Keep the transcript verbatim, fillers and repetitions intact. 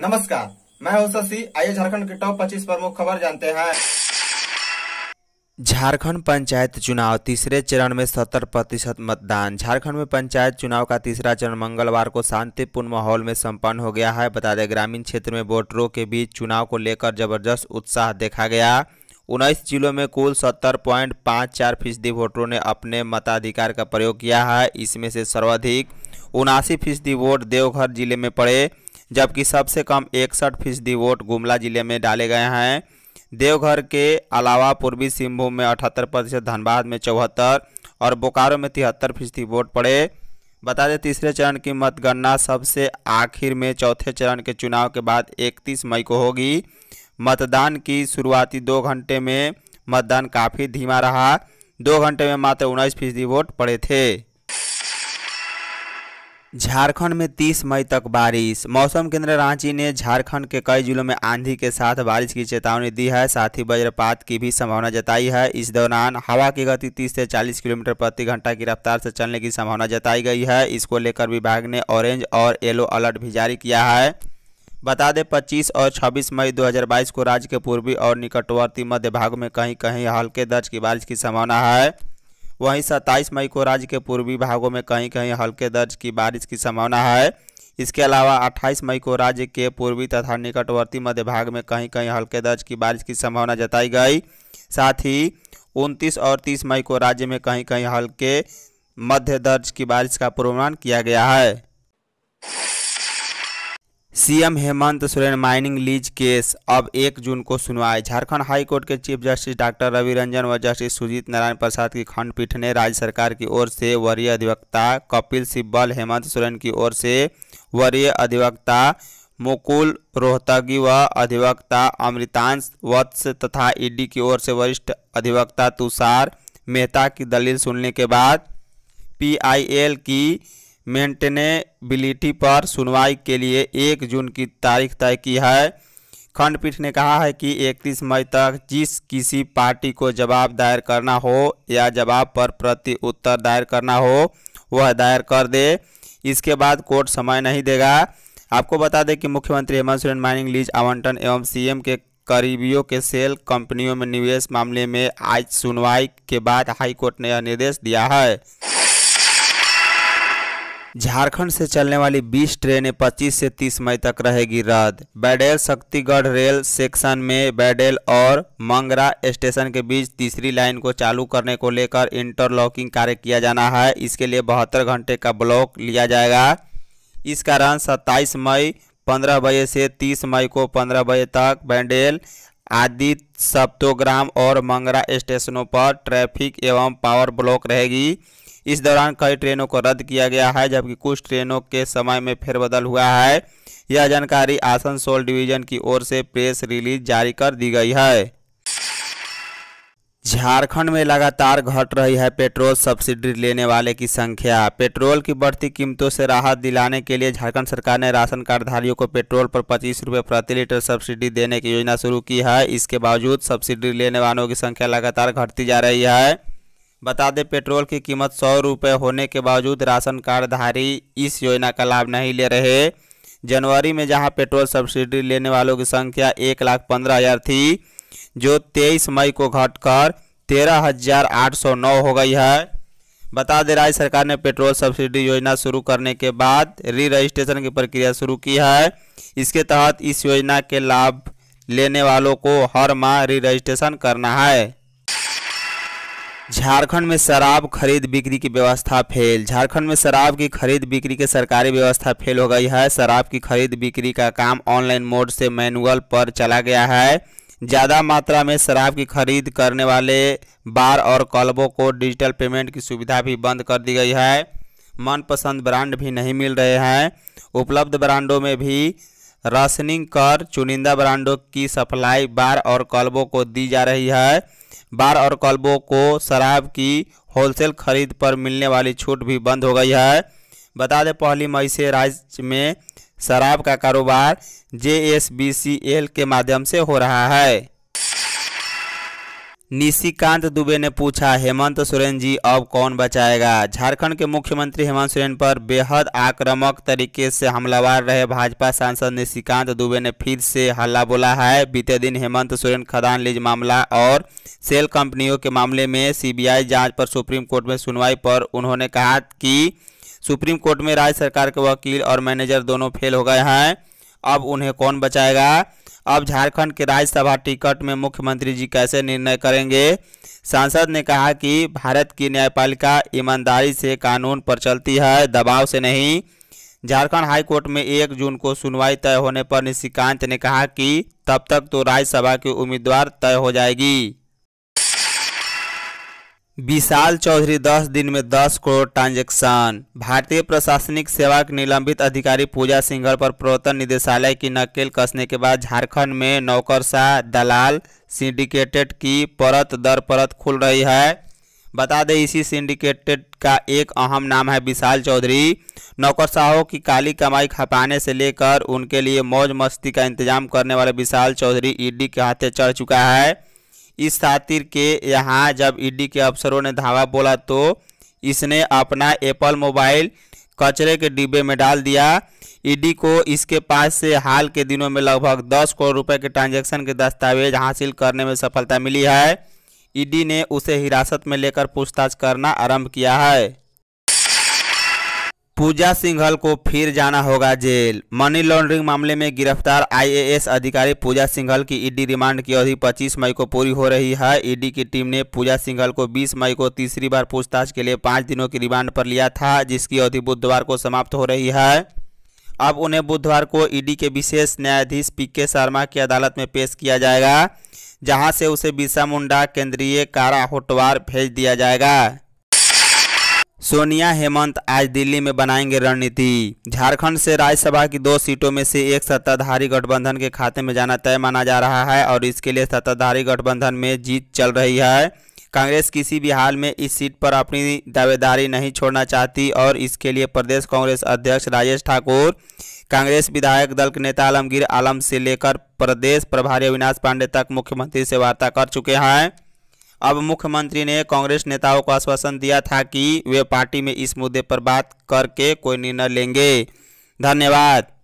नमस्कार, मैं हूं शशि। आइए झारखंड की टॉप पच्चीस प्रमुख खबर जानते हैं। झारखंड पंचायत चुनाव तीसरे चरण में सत्तर प्रतिशत मतदान। झारखंड में पंचायत चुनाव का तीसरा चरण मंगलवार को शांतिपूर्ण माहौल में संपन्न हो गया है। बता दें, ग्रामीण क्षेत्र में वोटरों के बीच चुनाव को लेकर जबरदस्त उत्साह देखा गया। उन्नीस जिलों में कुल सत्तर पॉइंट पाँच चार फीसदी वोटरों ने अपने मताधिकार का प्रयोग किया है। इसमें से सर्वाधिक उनासी फीसदी वोट देवघर जिले में पड़े, जबकि सबसे कम इकसठ फीसदी वोट गुमला जिले में डाले गए हैं। देवघर के अलावा पूर्वी सिंहभूम में अठहत्तर प्रतिशत, धनबाद में चौहत्तर और बोकारो में तिहत्तर फीसदी वोट पड़े। बता दें, तीसरे चरण की मतगणना सबसे आखिर में चौथे चरण के चुनाव के बाद इकतीस मई को होगी। मतदान की शुरुआती दो घंटे में मतदान काफ़ी धीमा रहा। दो घंटे में मात्र उन्नीस फीसदी वोट पड़े थे। झारखंड में तीस मई तक बारिश। मौसम केंद्र रांची ने झारखंड के कई जिलों में आंधी के साथ बारिश की चेतावनी दी है, साथ ही वज्रपात की भी संभावना जताई है। इस दौरान हवा की गति तीस से चालीस किलोमीटर प्रति घंटा की रफ्तार से चलने की संभावना जताई गई है। इसको लेकर विभाग ने ऑरेंज और येलो अलर्ट भी जारी किया है। बता दें, पच्चीस और छब्बीस मई दो हज़ार बाईस को राज्य के पूर्वी और निकटवर्ती मध्य भाग में कहीं कहीं हल्के दर्ज की बारिश की संभावना है। वहीं सत्ताईस मई को राज्य के पूर्वी भागों में कहीं कहीं हल्के दर्ज की बारिश की संभावना है। इसके अलावा अट्ठाईस मई को राज्य के पूर्वी तथा निकटवर्ती मध्य भाग में कहीं कहीं हल्के दर्ज की बारिश की संभावना जताई गई। साथ ही उनतीस और तीस मई को राज्य में कहीं कहीं हल्के मध्य दर्ज की बारिश का पूर्वानुमान किया गया है। CM Hemant Soren mining lease case अब एक जून को सुनवाई। झारखंड हाई कोर्ट के chief justice doctor Ravi Ranjan व जस्टिस सुजीत नारायण प्रसाद की खंडपीठ ने राज्य सरकार की ओर से वरीय अधिवक्ता कपिल सिब्बल, हेमंत सोरेन की ओर से वरीय अधिवक्ता मुकुल रोहतगी व अधिवक्ता अमृतांश वत्स तथा ईडी की ओर से वरिष्ठ अधिवक्ता तुषार मेहता की दलील सुनने के बाद पीआईएल की मेंटेनेबिलिटी पर सुनवाई के लिए एक जून की तारीख तय की है। खंडपीठ ने कहा है कि इकतीस मई तक जिस किसी पार्टी को जवाब दायर करना हो या जवाब पर प्रति उत्तर दायर करना हो वह दायर कर दे। इसके बाद कोर्ट समय नहीं देगा। आपको बता दें कि मुख्यमंत्री हेमंत सोरेन माइनिंग लीज आवंटन एवं सीएम के करीबियों के सेल कंपनियों में निवेश मामले में आज सुनवाई के बाद हाईकोर्ट ने यह निर्देश दिया है। झारखंड से चलने वाली बीस ट्रेनें पच्चीस से तीस मई तक रहेगी रद्द। बडेल शक्तिगढ़ रेल सेक्शन में बडेल और मंगरा स्टेशन के बीच तीसरी लाइन को चालू करने को लेकर इंटरलॉकिंग कार्य किया जाना है। इसके लिए बहत्तर घंटे का ब्लॉक लिया जाएगा। इस कारण सत्ताईस मई पंद्रह बजे से तीस मई को पंद्रह बजे तक बडेल आदि सप्तोग्राम और मंगरा स्टेशनों पर ट्रैफिक एवं पावर ब्लॉक रहेगी। इस दौरान कई ट्रेनों को रद्द किया गया है, जबकि कुछ ट्रेनों के समय में फेरबदल हुआ है। यह जानकारी आसनसोल डिवीजन की ओर से प्रेस रिलीज जारी कर दी गई है। झारखंड में लगातार घट रही है पेट्रोल सब्सिडी लेने वाले की संख्या। पेट्रोल की बढ़ती कीमतों से राहत दिलाने के लिए झारखंड सरकार ने राशन कार्डधारियों को पेट्रोल पर पच्चीस रुपये प्रति लीटर सब्सिडी देने की योजना शुरू की है। इसके बावजूद सब्सिडी लेने वालों की संख्या लगातार घटती जा रही है। बता दें, पेट्रोल की कीमत सौ रुपये होने के बावजूद राशन कार्डधारी इस योजना का लाभ नहीं ले रहे। जनवरी में जहां पेट्रोल सब्सिडी लेने वालों की संख्या एक लाख पंद्रह हज़ार थी, जो तेईस मई को घटकर तेरह हजार आठ सौ नौ हो गई है। बता दें, राज्य सरकार ने पेट्रोल सब्सिडी योजना शुरू करने के बाद री रजिस्ट्रेशन की प्रक्रिया शुरू की है। इसके तहत इस योजना के लाभ लेने वालों को हर माह री रजिस्ट्रेशन करना है। झारखंड में शराब खरीद बिक्री की व्यवस्था फेल। झारखंड में शराब की खरीद बिक्री की सरकारी व्यवस्था फेल हो गई है। शराब की खरीद बिक्री का काम ऑनलाइन मोड से मैनुअल पर चला गया है। ज़्यादा मात्रा में शराब की खरीद करने वाले बार और क्लबों को डिजिटल पेमेंट की सुविधा भी बंद कर दी गई है। मनपसंद ब्रांड भी नहीं मिल रहे हैं। उपलब्ध ब्रांडों में भी राशनिंग कर चुनिंदा ब्रांडों की सप्लाई बार और क्लबों को दी जा रही है। बार और क्लबों को शराब की होलसेल खरीद पर मिलने वाली छूट भी बंद हो गई है। बता दें, पहली मई से राज्य में शराब का कारोबार J S B C L के माध्यम से हो रहा है। निशिकांत दुबे ने पूछा, हेमंत सोरेन जी अब कौन बचाएगा? झारखंड के मुख्यमंत्री हेमंत सोरेन पर बेहद आक्रामक तरीके से हमलावर रहे भाजपा सांसद निशिकांत दुबे ने फिर से हल्ला बोला है। बीते दिन हेमंत सोरेन खदान लीज मामला और सेल कंपनियों के मामले में सीबीआई जांच पर सुप्रीम कोर्ट में सुनवाई पर उन्होंने कहा कि सुप्रीम कोर्ट में राज्य सरकार के वकील और मैनेजर दोनों फेल हो गए हैं, अब उन्हें कौन बचाएगा? अब झारखंड के राज्यसभा टिकट में मुख्यमंत्री जी कैसे निर्णय करेंगे? सांसद ने कहा कि भारत की न्यायपालिका ईमानदारी से कानून पर चलती है, दबाव से नहीं। झारखंड हाई कोर्ट में एक जून को सुनवाई तय होने पर निशिकांत ने कहा कि तब तक तो राज्यसभा के उम्मीदवार तय हो जाएगी। विशाल चौधरी दस दिन में दस करोड़ ट्रांजैक्शन। भारतीय प्रशासनिक सेवा के निलंबित अधिकारी पूजा सिंघल पर प्रवर्तन निदेशालय की नकेल कसने के बाद झारखंड में नौकरशाह, दलाल सिंडिकेटेड की परत दर परत खुल रही है। बता दें, इसी सिंडिकेटेड का एक अहम नाम है विशाल चौधरी। नौकरशाहों की काली कमाई खपाने से लेकर उनके लिए मौज मस्ती का इंतजाम करने वाले विशाल चौधरी ईडी के हाथे चढ़ चुका है। इस खातिर के यहाँ जब ईडी के अफसरों ने धावा बोला तो इसने अपना एप्पल मोबाइल कचरे के डिब्बे में डाल दिया। ईडी को इसके पास से हाल के दिनों में लगभग दस करोड़ रुपए के ट्रांजैक्शन के दस्तावेज हासिल करने में सफलता मिली है। ईडी ने उसे हिरासत में लेकर पूछताछ करना आरंभ किया है। पूजा सिंघल को फिर जाना होगा जेल। मनी लॉन्ड्रिंग मामले में गिरफ्तार आईएएस अधिकारी पूजा सिंघल की ईडी रिमांड की अवधि पच्चीस मई को पूरी हो रही है। ईडी की टीम ने पूजा सिंघल को बीस मई को तीसरी बार पूछताछ के लिए पाँच दिनों की रिमांड पर लिया था, जिसकी अवधि बुधवार को समाप्त हो रही है। अब उन्हें बुधवार को ईडी के विशेष न्यायाधीश पी शर्मा की अदालत में पेश किया जाएगा, जहाँ से उसे बिरसा मुंडा केंद्रीय कारा होटवार भेज दिया जाएगा। सोनिया हेमंत आज दिल्ली में बनाएंगे रणनीति। झारखंड से राज्यसभा की दो सीटों में से एक सत्ताधारी गठबंधन के खाते में जाना तय माना जा रहा है और इसके लिए सत्ताधारी गठबंधन में जीत चल रही है। कांग्रेस किसी भी हाल में इस सीट पर अपनी दावेदारी नहीं छोड़ना चाहती और इसके लिए प्रदेश कांग्रेस अध्यक्ष राजेश ठाकुर, कांग्रेस विधायक दल के नेता आलमगीर आलम से लेकर प्रदेश प्रभारी अविनाश पांडे तक मुख्यमंत्री से वार्ता कर चुके हैं। अब मुख्यमंत्री ने कांग्रेस नेताओं को आश्वासन दिया था कि वे पार्टी में इस मुद्दे पर बात करके कोई निर्णय लेंगे। धन्यवाद।